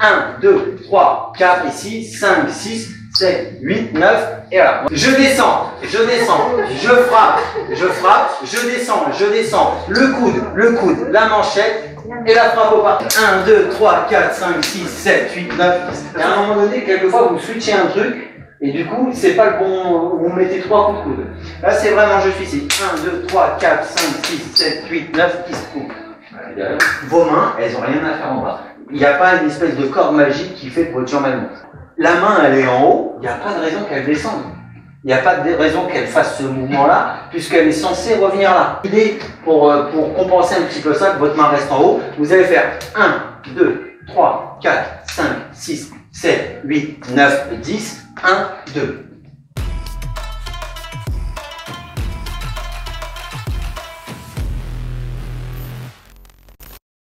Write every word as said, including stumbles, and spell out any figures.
un, deux, trois, quatre, ici, cinq, six, sept, huit, neuf, et voilà. Je descends, je descends, je frappe, je frappe, je descends, je descends, le coude, le coude, la manchette, et la frappe au parquet. un, deux, trois, quatre, cinq, six, sept, huit, neuf, et à un moment donné, quelquefois, vous switchez un truc, et du coup, c'est pas le bon, vous mettez trois coups de coude. Là, c'est vraiment, je suis ici. un, deux, trois, quatre, cinq, six, sept, huit, neuf, qui se coupent. Vos mains, elles ont rien à faire en bas. Il n'y a pas une espèce de corde magique qui fait que votre jambe elle monte. La main, elle est en haut, il n'y a pas de raison qu'elle descende. Il n'y a pas de raison qu'elle fasse ce mouvement-là, puisqu'elle est censée revenir là. L'idée, pour, pour compenser un petit peu ça, que votre main reste en haut, vous allez faire un, deux, trois, quatre, cinq, six, sept, huit, neuf, dix, un, deux.